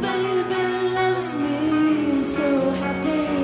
baby loves me, I'm so happy.